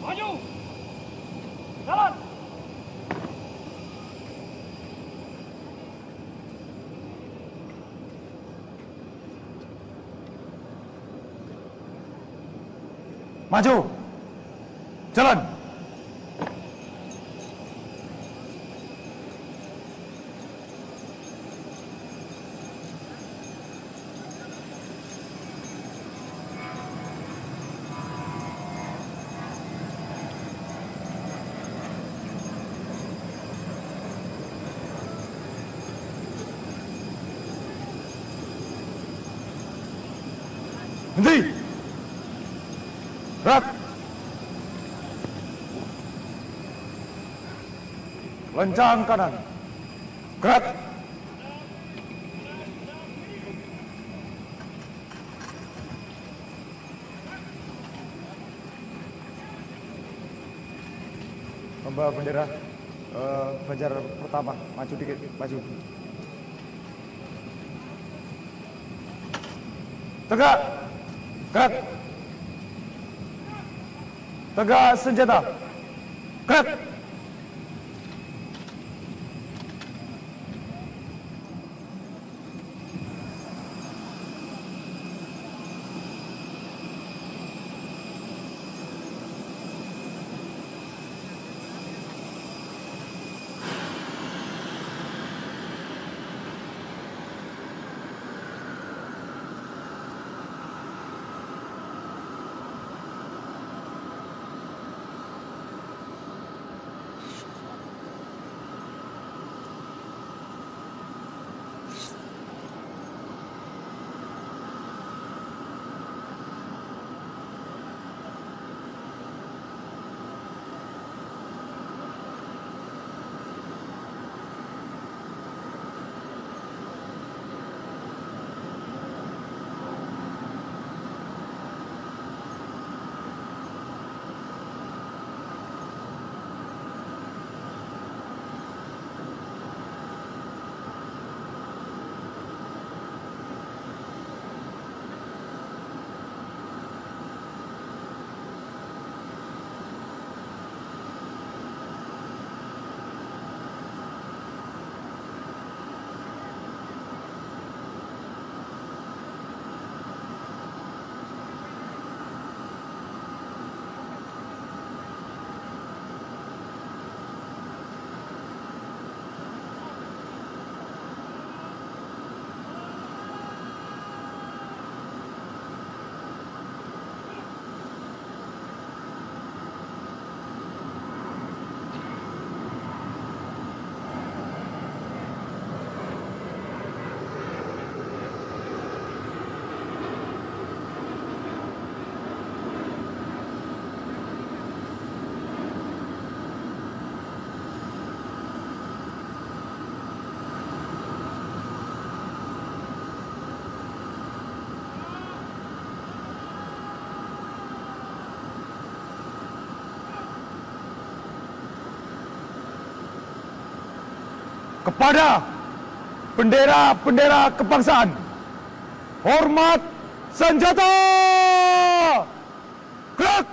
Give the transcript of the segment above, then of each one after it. Maju! Jalan! Maju! Jalan! Henti! Gerak! Lencang kanan. Gerak! Membawa bendera Banjar pertama. Maju dikit, maju. Tegak! Gerak! Tegak senjata! Gerak! kepada bendera-bendera kebangsaan. Hormat senjata! Gerak!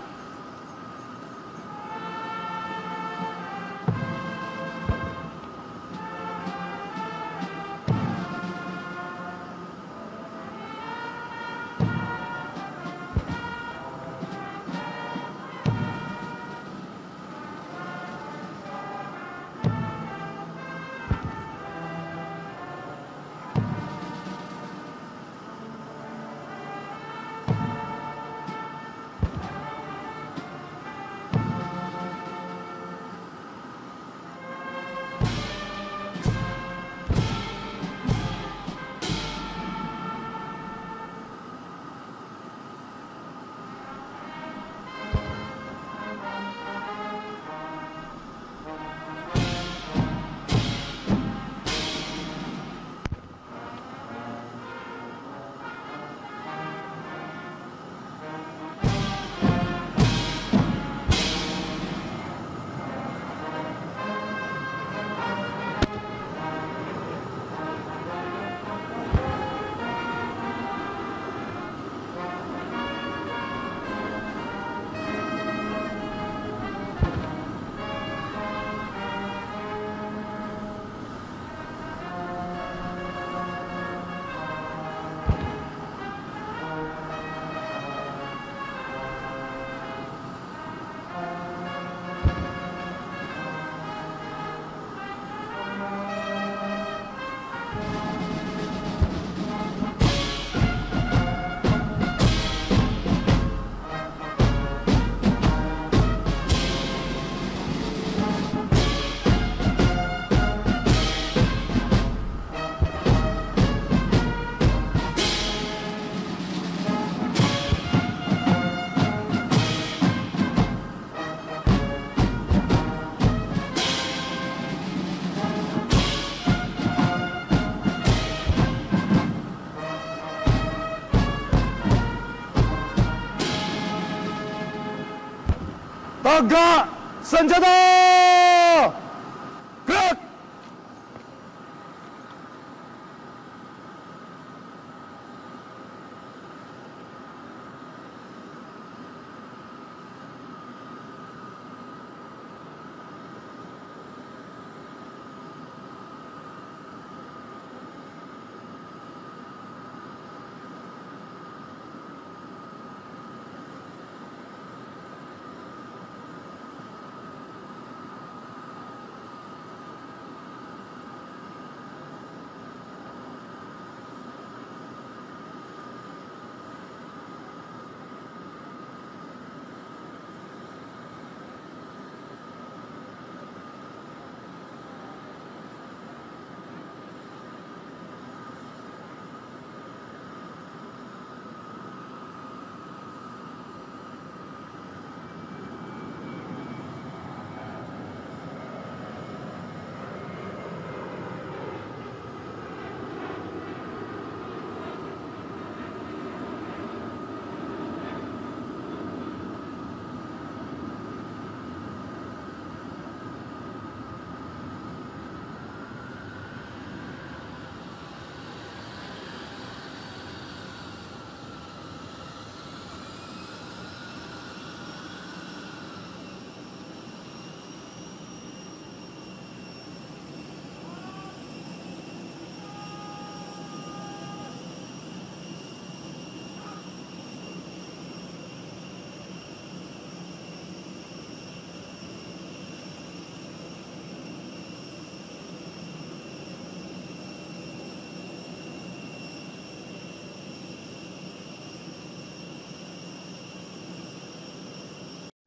Tegak senjata! Gerak!